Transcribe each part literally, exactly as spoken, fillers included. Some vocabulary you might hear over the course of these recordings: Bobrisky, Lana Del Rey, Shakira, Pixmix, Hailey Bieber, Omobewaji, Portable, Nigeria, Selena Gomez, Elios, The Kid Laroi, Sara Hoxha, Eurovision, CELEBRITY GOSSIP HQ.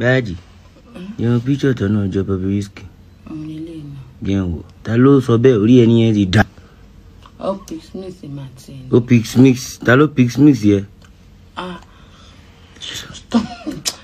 Badi, your picture to no job of risky. Only Lena. Talo so be ori eni e di da. O Pixmix Martin. O Pixmix, Talo Pixmix here. Ah. Stop.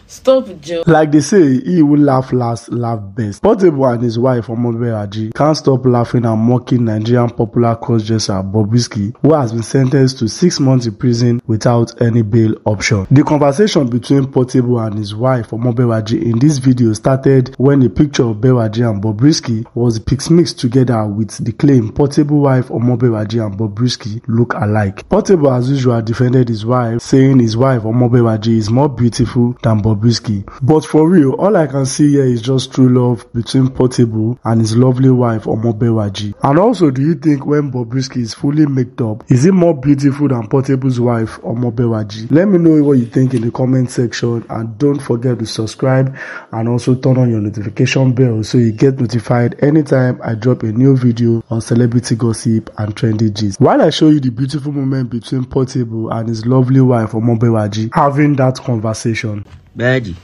Stop, Joe. Like they say, he will laugh last, laugh best. Portable and his wife, Omobewaji, can't stop laughing and mocking Nigerian popular crossdresser Bobrisky, who has been sentenced to six months in prison without any bail option. The conversation between Portable and his wife, Omobewaji, in this video started when a picture of Bewaji and Bobrisky was pixmixed together with the claim Portable wife, Omobewaji and Bobrisky look alike. Portable, as usual, defended his wife, saying his wife, Omobewaji, is more beautiful than Bobrisky. But for real, all I can see here is just true love between Portable and his lovely wife Omobewaji. And also, do you think when Bobrisky is fully made up, is he more beautiful than Portable's wife Omobewaji? Let me know what you think in the comment section, and don't forget to subscribe and also turn on your notification bell so you get notified anytime I drop a new video on celebrity gossip and trendy gist. While I show you the beautiful moment between Portable and his lovely wife Omobewaji having that conversation. Badi,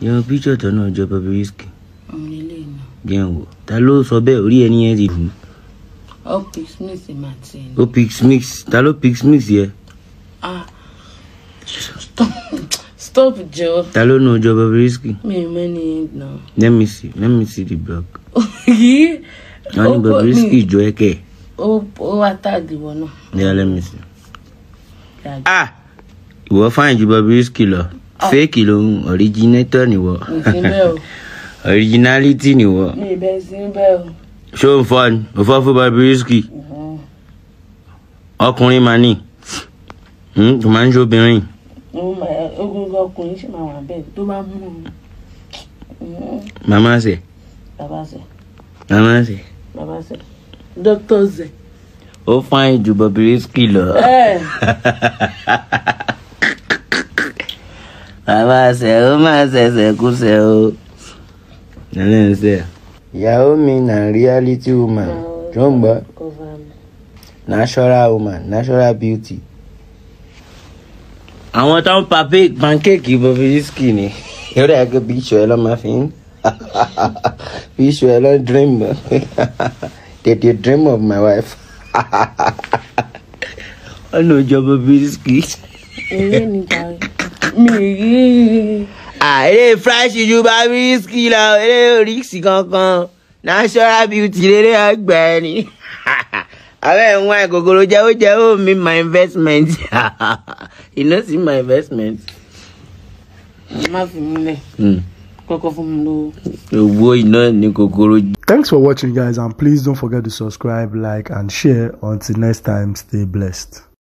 your picture to no job of risky. Only Lena. Talo so be ori eni e di du. O Pixmix Martin. O Pixmix, Talo Pixmix here. Ah. Stop. Stop, Joe. Talo no job of risky. Me money no. Let me see. Let me see the block. Yeah. Only Bobrisky Joe ke. Oh, oh, attack the one. Yeah, let me see. Ah. We'll find you Bobrisky lo. Fake long originator ni wo. Originality ni wo. Me be simple. Show fun. Offer for Bobrisky. Okunrin mani. Hmm, to man jo birin. Oh my, ogun okunrin se ma wa be to ba mu. Mama se. Baba se. Mama se. Baba se. Doctor se. O fine ju Bobrisky lo. Eh. Mama say, oh, mama say, say, good say, oh. And then say, Yahoo mean a reality woman. Jumba. Natural woman, natural beauty. I want to pancake, pancake, give over this skinny. You like a beach, you my thing. Beach, you love dream. Did you dream of my wife? I know job of biscuits. Me. Ah, it is fresh, you Bobrisky, now it is rich, con natural beauty, it is a granny. I don't want to go to me my investment. You know, see my investment. Mm. Thanks for watching, guys, and please don't forget to subscribe, like, and share. Until next time, stay blessed.